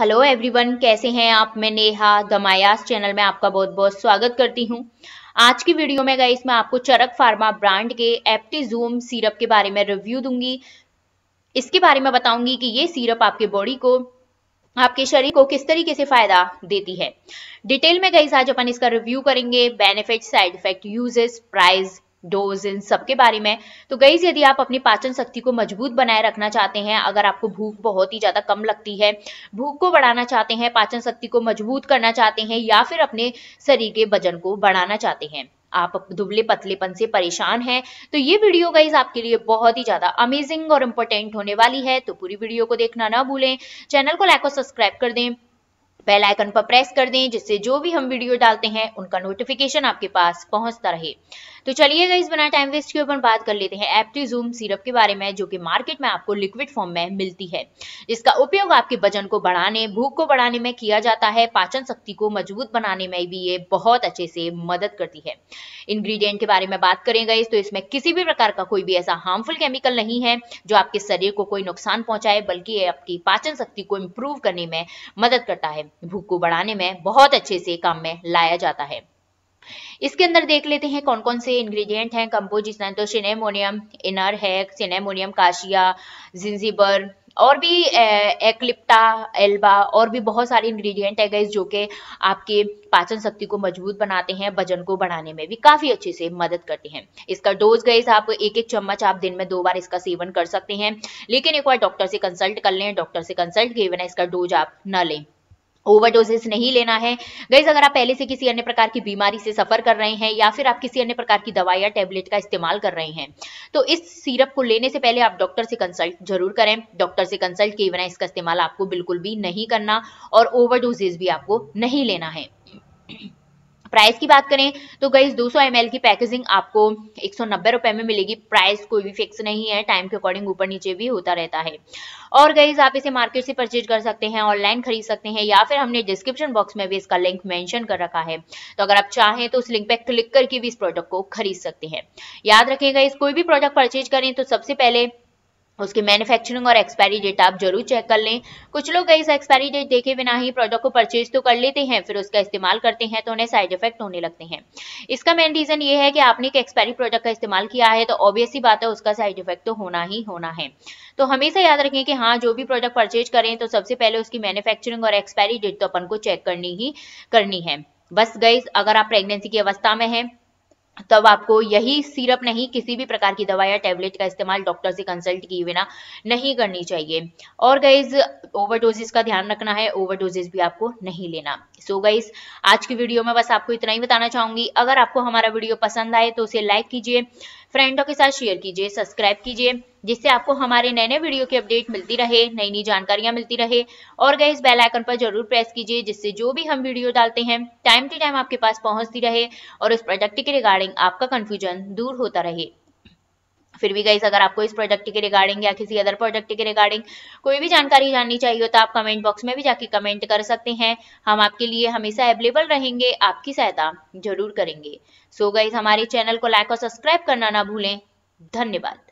Hello everyone, कैसे हैं आप। मैं नेहा दमायास चैनल में आपका बहुत बहुत स्वागत करती हूं। आज की वीडियो में गाइस मैं आपको चरक फार्मा ब्रांड के एप्टीज़ूम सिरप के बारे में रिव्यू दूंगी। इसके बारे में बताऊंगी कि ये सिरप आपके बॉडी को, आपके शरीर को किस तरीके से फायदा देती है। डिटेल में गाइस आज अपन इसका रिव्यू करेंगे, benefit, side effect, uses, price, dose, इन सब के बारे में। तो गाइस यदि आप अपनी पाचन शक्ति को मजबूत बनाए रखना चाहते हैं, अगर आपको भूख बहुत ही ज़्यादा कम लगती है, भूख को बढ़ाना चाहते हैं, पाचन शक्ति को मजबूत करना चाहते हैं, या फिर अपने शरीर के वजन को बढ़ाना चाहते हैं, आप दुबले पतलेपन से परेशान हैं, तो ये वीडियो गाइस आपके लिए बहुत ही ज़्यादा अमेजिंग और इम्पोर्टेंट होने वाली है। तो पूरी वीडियो को देखना ना भूलें। चैनल को लाइक और सब्सक्राइब कर दें, बेल आइकन पर प्रेस कर दें, जिससे जो भी हम वीडियो डालते हैं उनका नोटिफिकेशन आपके पास पहुंचता रहे। तो चलिए गाइस बिना टाइम वेस्ट किए अपन बात कर लेते हैं एप्टीज़ूम सिरप के बारे में, जो कि मार्केट में आपको लिक्विड फॉर्म में मिलती है। इसका उपयोग आपके वजन को बढ़ाने, भूख को बढ़ाने में किया जाता है। पाचन शक्ति को मजबूत बनाने में भी ये बहुत अच्छे से मदद करती है। इंग्रीडियंट के बारे में बात करें गाइस तो इसमें किसी भी प्रकार का कोई भी ऐसा हार्मफुल केमिकल नहीं है जो आपके शरीर को कोई नुकसान पहुंचाए, बल्कि ये आपकी पाचन शक्ति को इम्प्रूव करने में मदद करता है। भूख को बढ़ाने में बहुत अच्छे से काम में लाया जाता है। इसके अंदर देख लेते हैं कौन कौन से इंग्रेडिएंट हैं, कंपोजिशन। तो सिनेमोनियम इनर है, सिनेमोनियम काशिया, जिंजिबर और भी एकलिप्ता एल्बा और भी बहुत सारे इंग्रेडिएंट है गाइस जो कि आपके पाचन शक्ति को मजबूत बनाते हैं, वजन को बढ़ाने में भी काफ़ी अच्छे से मदद करते हैं। इसका डोज गाइस आप 1-1 चम्मच आप दिन में 2 बार इसका सेवन कर सकते हैं, लेकिन एक बार डॉक्टर से कंसल्ट कर लें। डॉक्टर से कंसल्ट किए बिना इसका डोज आप न लें। ओवरडोजेस नहीं लेना है गाइस। अगर आप पहले से किसी अन्य प्रकार की बीमारी से सफर कर रहे हैं या फिर आप किसी अन्य प्रकार की दवाई या टैबलेट का इस्तेमाल कर रहे हैं, तो इस सिरप को लेने से पहले आप डॉक्टर से कंसल्ट जरूर करें। डॉक्टर से कंसल्ट किए बिना इसका इस्तेमाल आपको बिल्कुल भी नहीं करना और ओवरडोजेस भी आपको नहीं लेना है। प्राइस की बात करें तो गाइस 200 ml की पैकेजिंग आपको 190 रुपए में मिलेगी। प्राइस कोई भी फिक्स नहीं है, टाइम के अकॉर्डिंग ऊपर नीचे भी होता रहता है। और गाइस आप इसे मार्केट से परचेज कर सकते हैं, ऑनलाइन खरीद सकते हैं, या फिर हमने डिस्क्रिप्शन बॉक्स में भी इसका लिंक मेंशन कर रखा है, तो अगर आप चाहें तो उस लिंक पर क्लिक करके भी इस प्रोडक्ट को खरीद सकते हैं। याद रखिएगा, इस कोई भी प्रोडक्ट परचेज करें तो सबसे पहले उसकी मैन्युफैक्चरिंग और एक्सपायरी डेट आप जरूर चेक कर लें। कुछ लोग गाइस एक्सपायरी डेट देखे बिना ही प्रोडक्ट को परचेज तो कर लेते हैं, फिर उसका इस्तेमाल करते हैं तो उन्हें साइड इफेक्ट होने लगते हैं। इसका मेन रीजन ये है कि आपने एक एक्सपायरी प्रोडक्ट का इस्तेमाल किया है, तो ऑब्वियस सी बात है उसका साइड इफेक्ट तो होना ही होना है। तो हमेशा याद रखें कि हाँ, जो भी प्रोडक्ट परचेज करें तो सबसे पहले उसकी मैन्युफैक्चरिंग और एक्सपायरी डेट तो अपन को चेक करनी ही करनी है। बस गाइस अगर आप प्रेगनेंसी की अवस्था में हैं तब आपको यही सिरप नहीं, किसी भी प्रकार की दवा या टैबलेट का इस्तेमाल डॉक्टर से कंसल्ट किए बिना नहीं करनी चाहिए। और गाइज ओवरडोजेस का ध्यान रखना है, ओवरडोजेस भी आपको नहीं लेना। सो गाइज आज की वीडियो में बस आपको इतना ही बताना चाहूंगी। अगर आपको हमारा वीडियो पसंद आए तो उसे लाइक कीजिए, फ्रेंडों के साथ शेयर कीजिए, सब्सक्राइब कीजिए, जिससे आपको हमारे नए नए वीडियो की अपडेट मिलती रहे, नई नई जानकारियां मिलती रहे। और गाइस बेल आइकन पर जरूर प्रेस कीजिए, जिससे जो भी हम वीडियो डालते हैं टाइम टू टाइम आपके पास पहुंचती रहे और उस प्रोडक्ट के रिगार्डिंग आपका कन्फ्यूजन दूर होता रहे। फिर भी गाइस अगर आपको इस प्रोडक्ट के रिगार्डिंग या किसी अदर प्रोडक्ट के रिगार्डिंग कोई भी जानकारी जाननी चाहिए हो तो आप कमेंट बॉक्स में भी जाके कमेंट कर सकते हैं। हम आपके लिए हमेशा अवेलेबल रहेंगे, आपकी सहायता जरूर करेंगे। सो गाइस हमारे चैनल को लाइक और सब्सक्राइब करना ना भूलें। धन्यवाद।